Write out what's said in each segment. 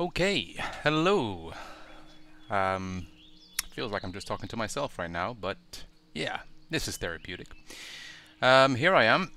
Okay, hello. Feels like I'm just talking to myself right now, but yeah, this is therapeutic. Here I am,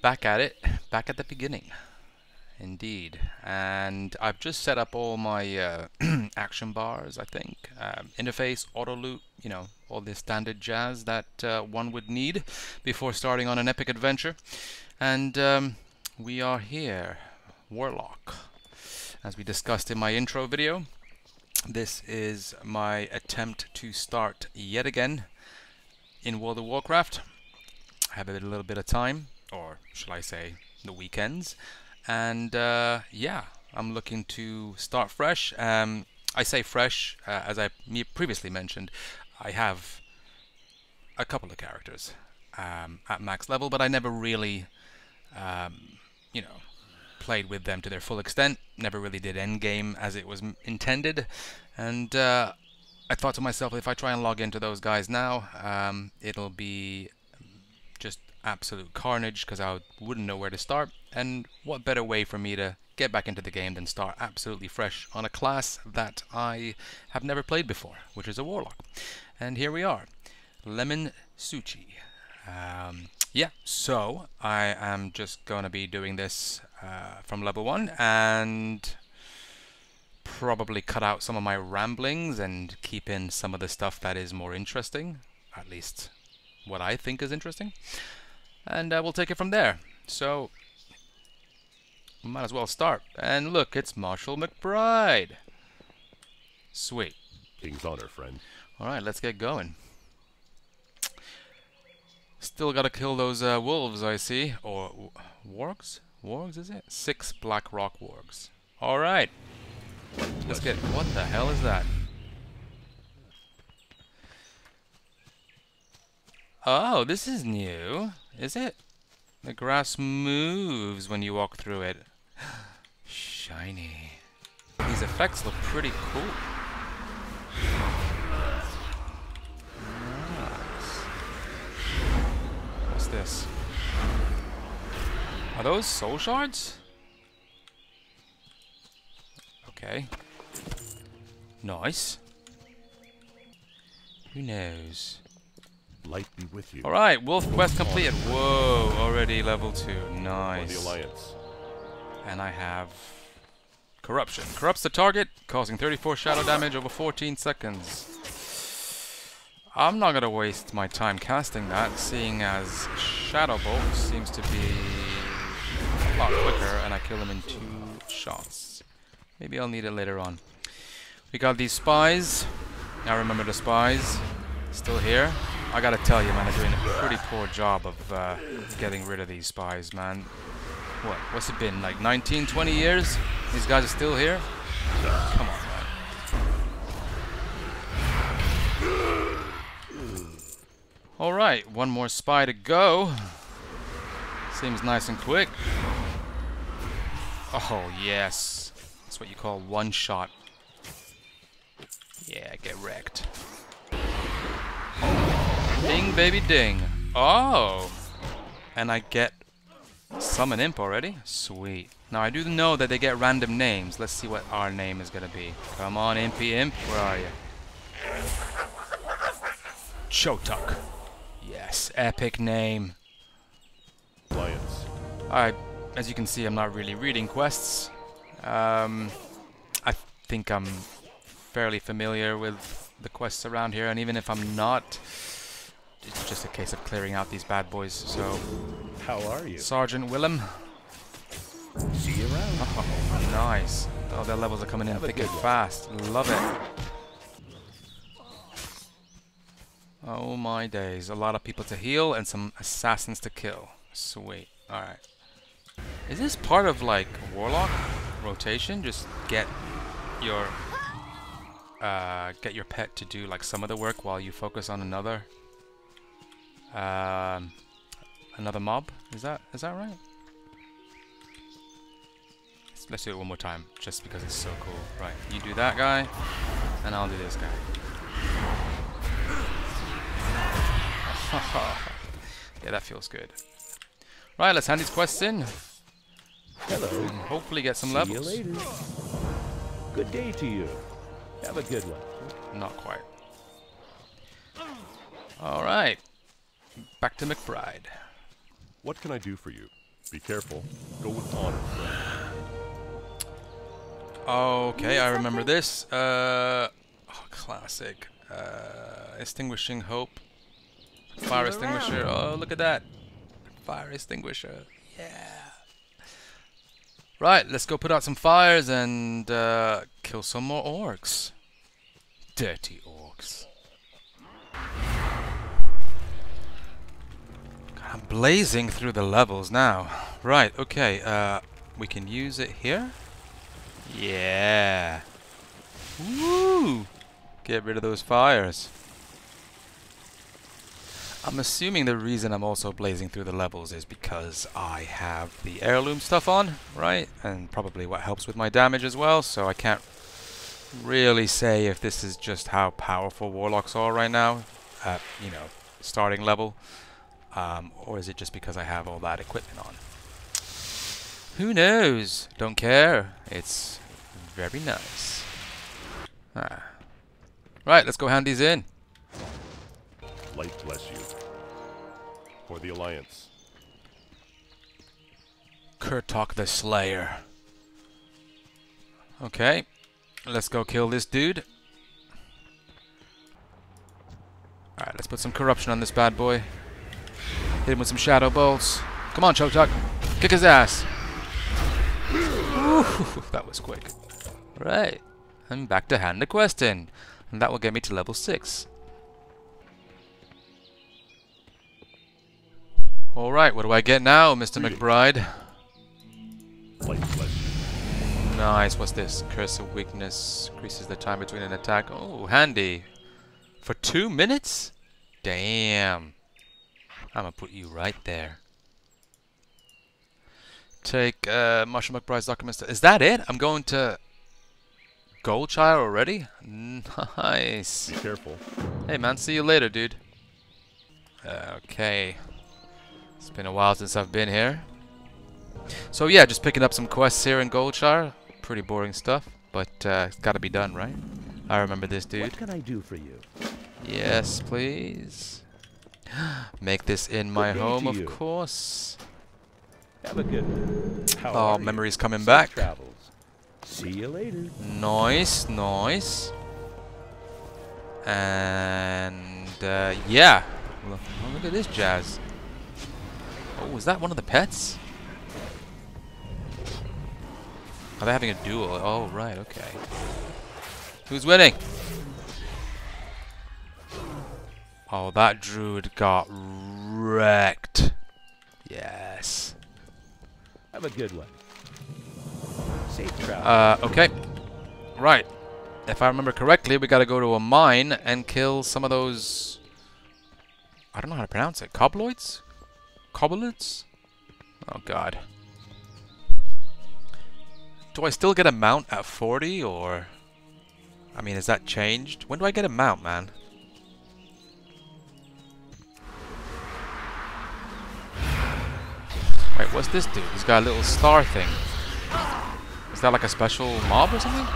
back at it, back at the beginning. Indeed, and I've just set up all my action bars, I think. Interface, auto loop, you know, all the standard jazz that one would need before starting on an epic adventure. And we are here, Warlock. As we discussed in my intro video, this is my attempt to start yet again in World of Warcraft. I have a little bit of time, or shall I say, the weekends. And yeah, I'm looking to start fresh. I say fresh, as I previously mentioned, I have a couple of characters at max level, but I never really, you know, played with them to their full extent, never really did endgame as it was intended. And I thought to myself, if I try and log into those guys now, it'll be just absolute carnage, because I wouldn't know where to start. And what better way for me to get back into the game than start absolutely fresh on a class that I have never played before, which is a Warlock. And here we are, Lemon Suchi. Yeah, so I am just going to be doing this from level 1, and probably cut out some of my ramblings and keep in some of the stuff that is more interesting, at least what I think is interesting, and we'll take it from there. So, might as well start. And look, it's Marshall McBride. Sweet. King's honor, friend. Alright, let's get going. Still gotta kill those wolves, I see. Or wargs? Wargs, is it? 6 black rock wargs. Alright. Let's get... What the hell is that? Oh, this is new. Is it? The grass moves when you walk through it. Shiny. These effects look pretty cool. Nice. What's this? Are those soul shards? Okay. Nice. Who knows? Light be with you. All right, Wolf quest completed. Whoa, already level 2. Nice. For the Alliance. And I have corruption. Corrupts the target, causing 34 shadow damage over 14 seconds. I'm not gonna waste my time casting that, seeing as Shadow Bolt seems to be a lot quicker, and I kill him in 2 shots. Maybe I'll need it later on. We got these spies. Now remember the spies. Still here. I gotta tell you, man, I'm doing a pretty poor job of getting rid of these spies, man. What's it been, like 19, 20 years? These guys are still here? Come on, man. Alright, one more spy to go. Seems nice and quick. Oh, yes. That's what you call one shot. Yeah, get wrecked. Ding, baby, ding. Oh! And I get Summon Imp already? Sweet. Now, I do know that they get random names. Let's see what our name is going to be. Come on, Impy Imp. Where are you? Chotok. Yes, epic name. Alliance. Alright, as you can see, I'm not really reading quests. I think I'm fairly familiar with the quests around here, and even if I'm not... It's just a case of clearing out these bad boys, so... How are you? Sergeant Willem. See you around. Oh, nice. Oh, their levels are coming in thick and fast. Love it. Oh my days. A lot of people to heal and some assassins to kill. Sweet. Alright. Is this part of, like, Warlock rotation? Just get your pet to do, like, some of the work while you focus on another... another mob? Is that right? Let's do it one more time, just because it's so cool. Right, you do that guy, and I'll do this guy. Yeah, that feels good. Right, let's hand these quests in. Hello. And hopefully get some levels. See you later. Good day to you. Have a good one. Not quite. Alright. Back to McBride. What can I do for you? Be careful. Go with honor. Okay, I remember this. Classic. Extinguishing hope. Fire extinguisher. Oh, look at that. Fire extinguisher. Yeah. Right, let's go put out some fires and kill some more orcs. Dirty orcs. God, I'm blazing through the levels now. Right, okay. We can use it here. Yeah. Woo! Get rid of those fires. I'm assuming the reason I'm also blazing through the levels is because I have the heirloom stuff on, right? And probably what helps with my damage as well, so I can't really say if this is just how powerful warlocks are right now, you know, starting level, or is it just because I have all that equipment on? Who knows? Don't care. It's very nice. Ah. Right, let's go hand these in. Light bless you. For the Alliance. Kurtok the Slayer. Okay. Let's go kill this dude. Alright, let's put some corruption on this bad boy. Hit him with some shadow bolts. Come on, Chotok. Kick his ass. Ooh, that was quick. Right. I'm back to hand the quest in. And that will get me to level 6. Alright, what do I get now, Mr. McBride? Nice, what's this? Curse of weakness increases the time between an attack. Oh, handy. For 2 minutes? Damn. I'm gonna put you right there. Take Marshall McBride's documents. Is that it? I'm going to Goldshire already? Nice. Be careful. Hey man, see you later, dude. Okay. It's been a while since I've been here. So yeah, just picking up some quests here in Goldshire. Pretty boring stuff, but it's gotta be done, right? I remember this dude. What can I do for you? Yes, please. Make this in my home, of course. Have a good one. Oh, memories coming back. See you later. Nice, nice. And yeah. Oh, look at this jazz. Oh, is that one of the pets? Are they having a duel? Oh, right, okay. Who's winning? Oh, that druid got wrecked. Yes. Have a good one. Safe travel. Okay. Right. If I remember correctly, we gotta go to a mine and kill some of those... I don't know how to pronounce it. Cobloids? Cobblets? Oh god. Do I still get a mount at 40 or... I mean, has that changed? When do I get a mount, man? Wait, what's this dude? He's got a little star thing. Is that like a special mob or something?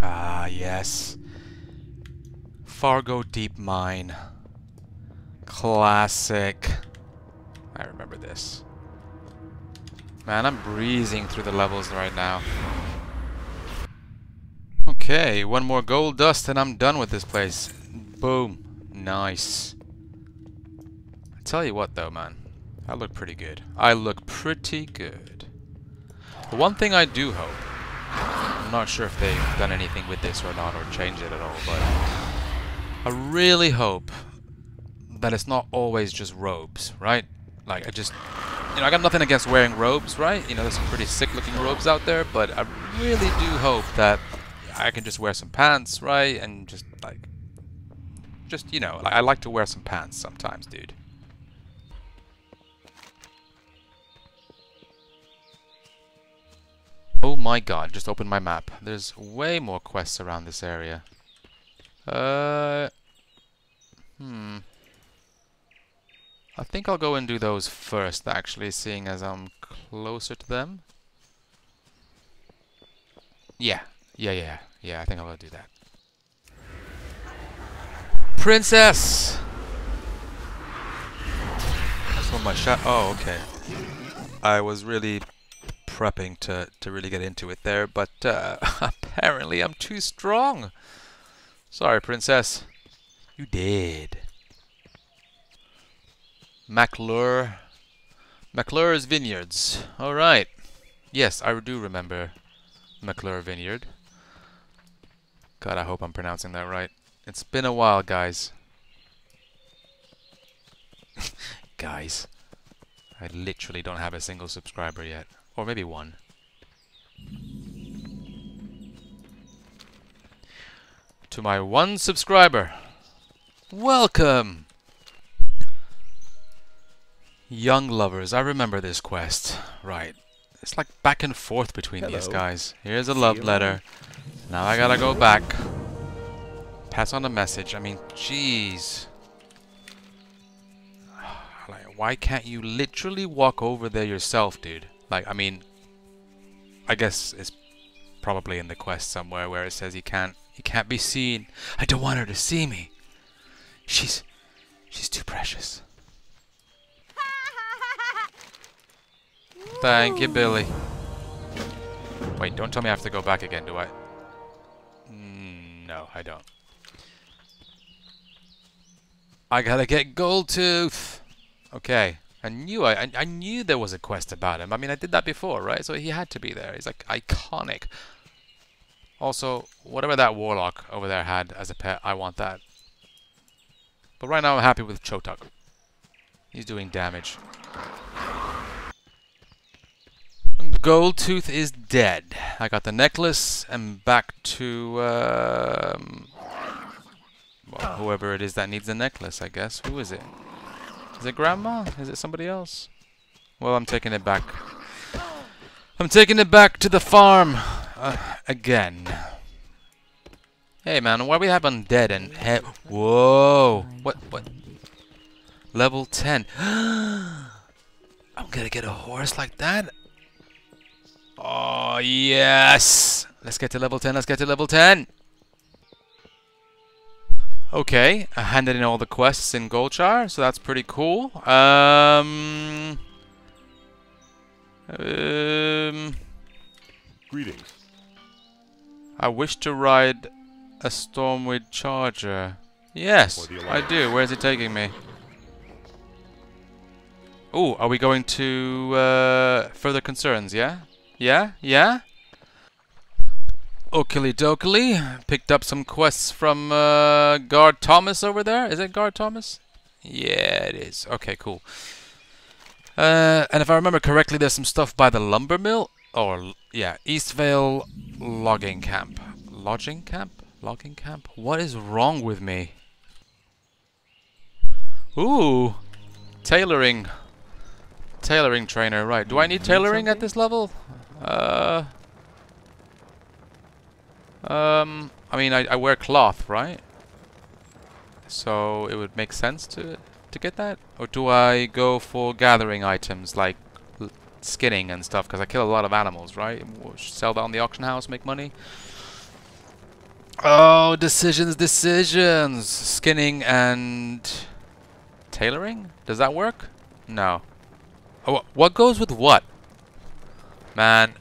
Ah, yes. Fargo Deep Mine. Classic. I remember this. Man, I'm breezing through the levels right now. Okay, one more gold dust and I'm done with this place. Boom. Nice. I tell you what though, man. I look pretty good. I look pretty good. The one thing I do hope... I'm not sure if they've done anything with this or not or changed it at all, but... I really hope that it's not always just robes, right? Like, I just, you know, I got nothing against wearing robes, right? You know, there's some pretty sick-looking robes out there, but I really do hope that I can just wear some pants, right? And just, like, just, you know, I like to wear some pants sometimes, dude. Oh my god, just opened my map. There's way more quests around this area. I think I'll go and do those first, actually, seeing as I'm closer to them. Yeah, I think I'll go do that. Princess! That's one of my shot. Oh, okay. I was really prepping to really get into it there, but apparently I'm too strong. Sorry, Princess. You dead. McClure's Vineyards. Alright. Yes, I do remember McClure Vineyard. God, I hope I'm pronouncing that right. It's been a while, guys. Guys. I literally don't have a single subscriber yet. Or maybe one. To my one subscriber. Welcome! Young lovers, I remember this quest. Right. It's like back and forth between these guys. Here's a love letter. Now I gotta go back. Pass on a message. I mean, jeez. Like, why can't you literally walk over there yourself, dude? Like, I mean, I guess it's probably in the quest somewhere where it says you can't be seen. I don't want her to see me. She's too precious. Thank you, Billy. Wait, don't tell me I have to go back again, do I? No, I don't. I gotta get Gold Tooth. Okay, I knew there was a quest about him. I mean, I did that before, right? So he had to be there. He's like iconic. Also, whatever that warlock over there had as a pet, I want that. But right now, I'm happy with Chotok. He's doing damage. Gold Tooth is dead. I got the necklace and back to well, whoever it is that needs the necklace, I guess. Who is it? Is it Grandma? Is it somebody else? Well, I'm taking it back. I'm taking it back to the farm again. Hey, man, why we have undead and he whoa? What? Level 10. I'm gonna get a horse like that. Oh, yes! Let's get to level 10, let's get to level 10! Okay, I handed in all the quests in Golchar, so that's pretty cool. Greetings. I wish to ride a Stormwind Charger. Yes, I do. Where's it taking me? Oh, are we going to further concerns, yeah? Yeah? Okily dokily. Picked up some quests from Guard Thomas over there. Is it Guard Thomas? Yeah, it is. Okay, cool. And if I remember correctly, there's some stuff by the lumber mill. Or, yeah, Eastvale Logging Camp. Lodging camp? Logging camp? What is wrong with me? Ooh! Tailoring. Tailoring trainer, right. Do I need tailoring at this level? I mean, I wear cloth, right? So it would make sense to get that? Or do I go for gathering items like skinning and stuff? Because I kill a lot of animals, right? Sell that on the auction house, make money. Oh, decisions! Skinning and tailoring? Does that work? No. Oh, what goes with what? Man,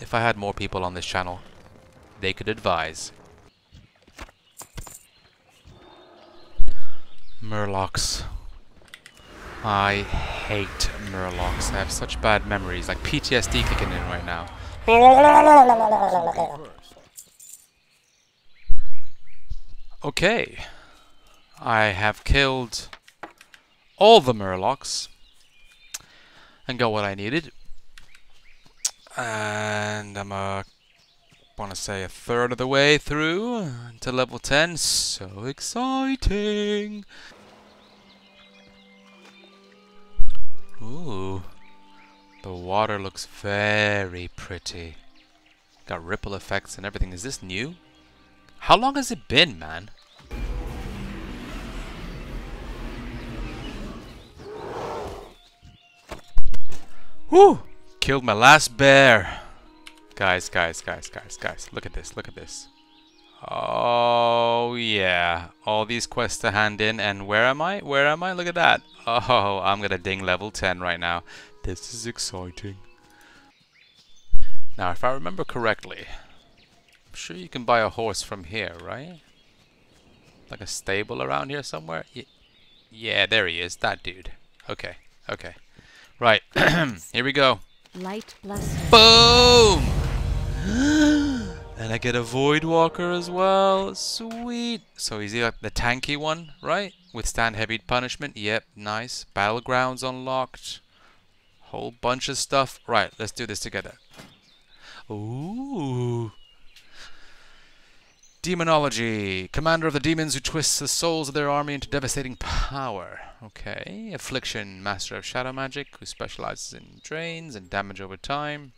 if I had more people on this channel, they could advise. Murlocs. I hate Murlocs. I have such bad memories, like PTSD kicking in right now. Okay. I have killed all the Murlocs and got what I needed. And I'm, want to say, a third of the way through to level 10. So exciting! Ooh, the water looks very pretty. Got ripple effects and everything. Is this new? How long has it been, man? Woo! Killed my last bear. Guys, look at this, Oh, yeah. All these quests to hand in, and where am I? Look at that. Oh, I'm gonna ding level 10 right now. This is exciting. Now, if I remember correctly, I'm sure you can buy a horse from here, right? Like a stable around here somewhere? Yeah, there he is, that dude. Okay, Right, here we go. Light blessing. Boom! And I get a Void Walker as well. Sweet. So he's like the tanky one, right? Withstand heavy punishment. Yep, nice. Battlegrounds unlocked. Whole bunch of stuff. Right, let's do this together. Ooh. Demonology. Commander of the demons who twists the souls of their army into devastating power. Okay. Affliction. Master of shadow magic who specializes in drains and damage over time.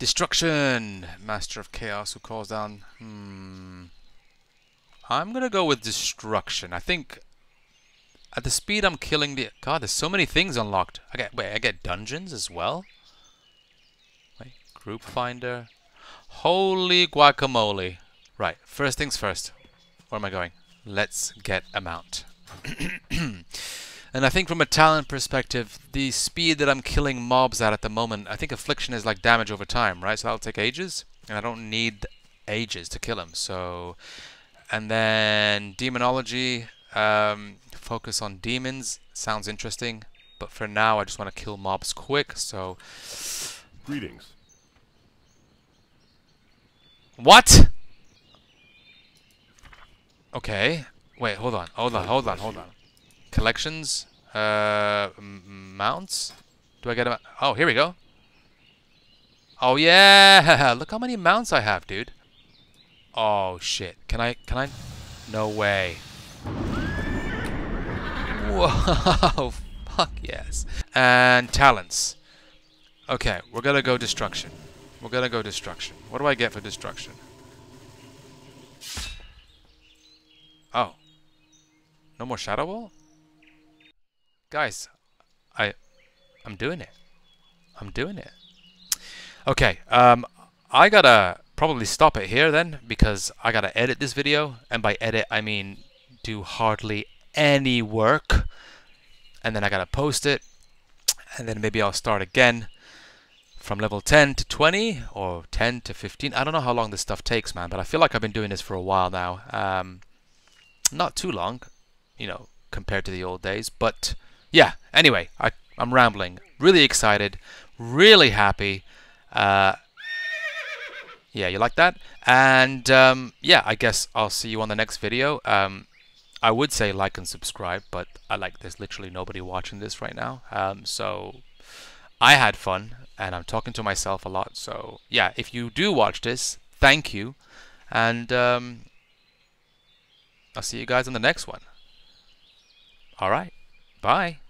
Destruction. Master of chaos who calls down... I'm gonna go with destruction. I think... at the speed I'm killing the... God, there's so many things unlocked. Okay, wait, I get dungeons as well? Wait, group finder... Holy guacamole. Right, first things first. Where am I going? Let's get a mount. And I think from a talent perspective, the speed that I'm killing mobs at the moment, I think affliction is like damage over time, right? So that'll take ages, and I don't need ages to kill them. So, and then demonology, focus on demons. Sounds interesting, but for now I just want to kill mobs quick, so... Greetings. What? Okay. Wait, hold on. Collections? Mounts? Do I get a... Oh, here we go. Oh, yeah! Look how many mounts I have, dude. Oh, shit. Can I... No way. Whoa! Fuck yes. And talents. Okay, we're gonna go destruction. What do I get for destruction? Oh. No more Shadow Ball? Guys, I'm doing it. Okay, I gotta probably stop it here then, because I gotta edit this video, and by edit I mean do hardly any work, and then I gotta post it, and then maybe I'll start again. From level 10 to 20 or 10 to 15. I don't know how long this stuff takes, man, but I feel like I've been doing this for a while now. Not too long, you know, compared to the old days. But yeah, anyway, I'm rambling. Really excited, really happy. Yeah, you like that? And yeah, I guess I'll see you on the next video. I would say like and subscribe, but there's literally nobody watching this right now. So I had fun. And I'm talking to myself a lot, so yeah, if you do watch this, thank you, and I'll see you guys on the next one. Alright, bye.